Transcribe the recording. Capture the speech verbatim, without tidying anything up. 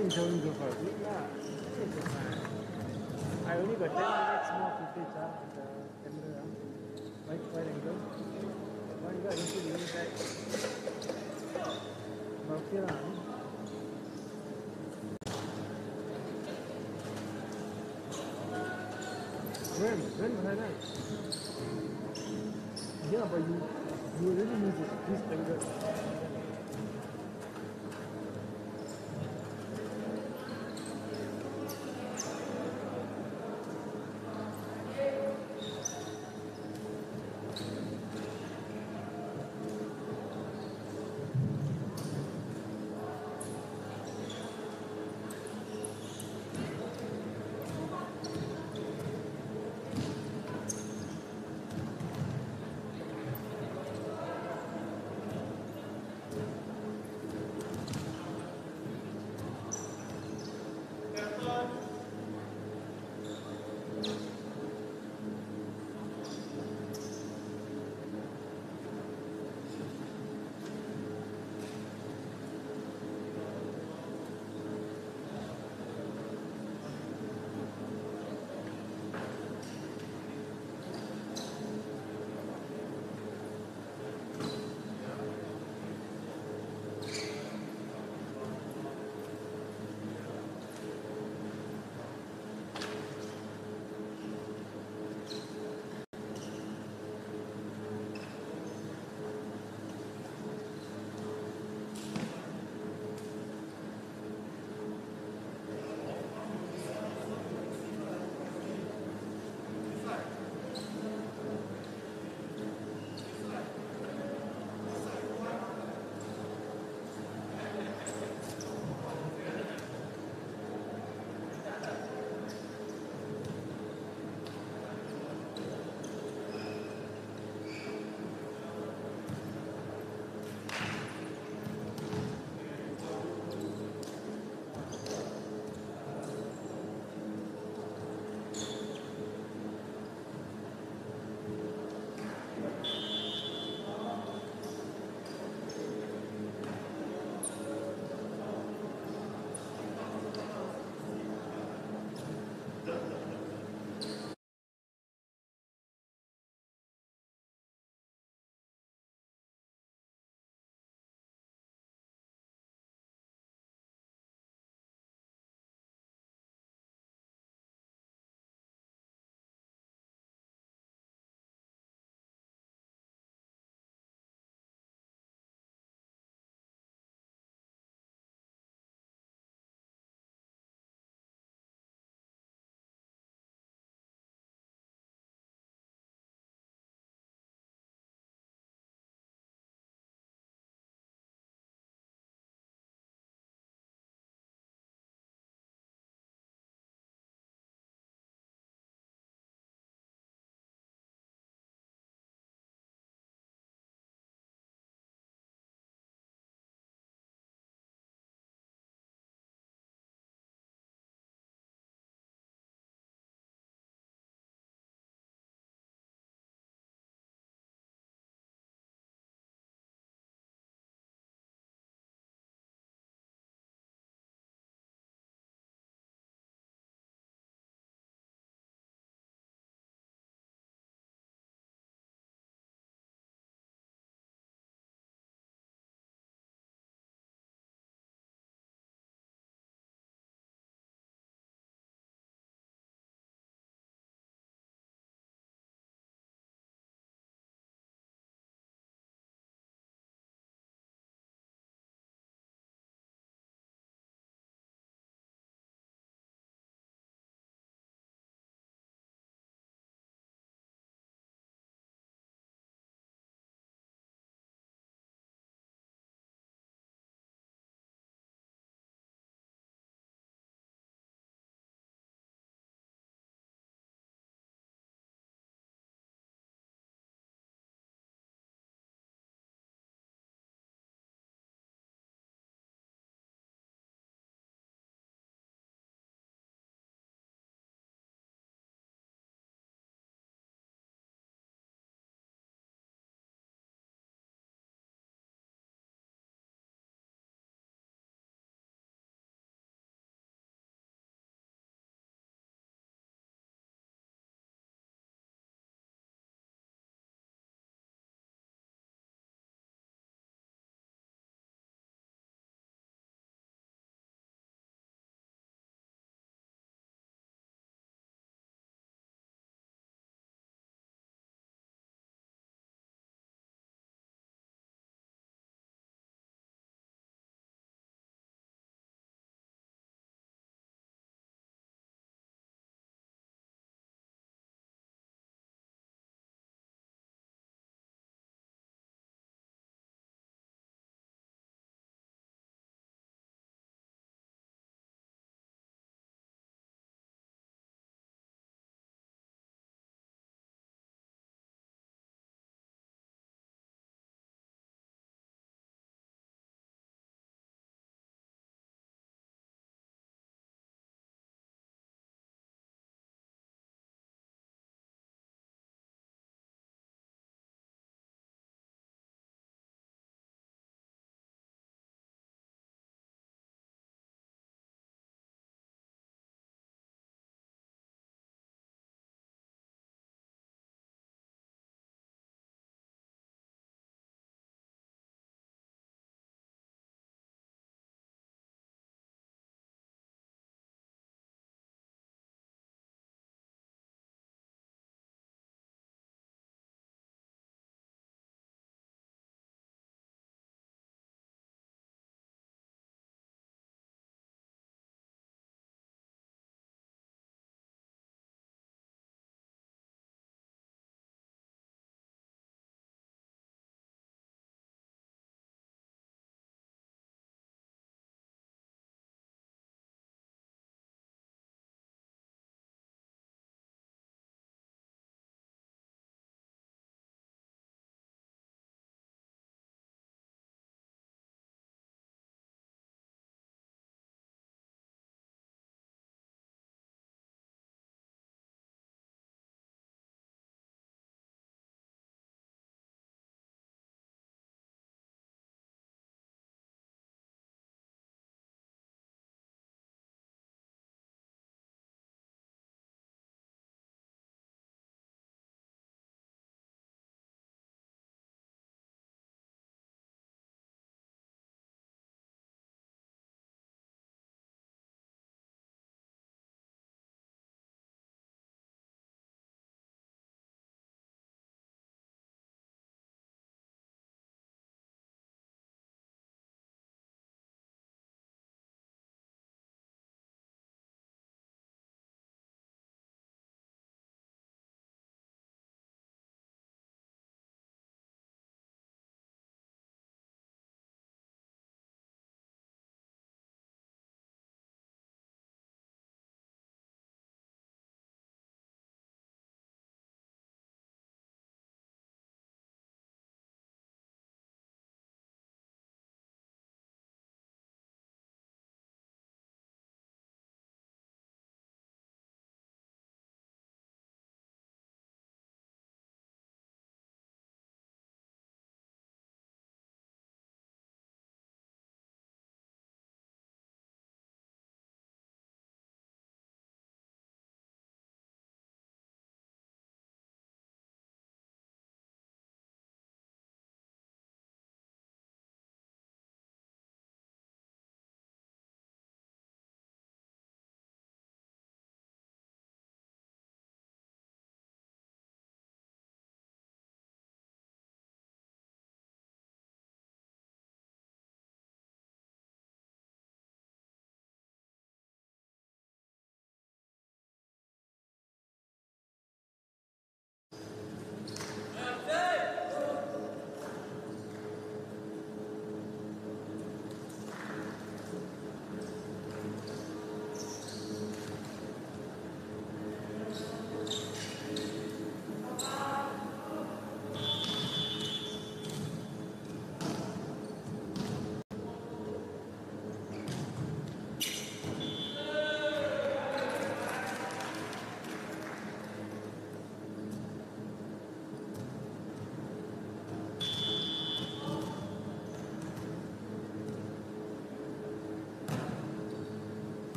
in terms of our week, yeah, it's a plan. I only got ten minutes more footage of the camera, right wide angle. But you got into the inside. But here When? When was I like? Yeah, but you, you really need this, this angle.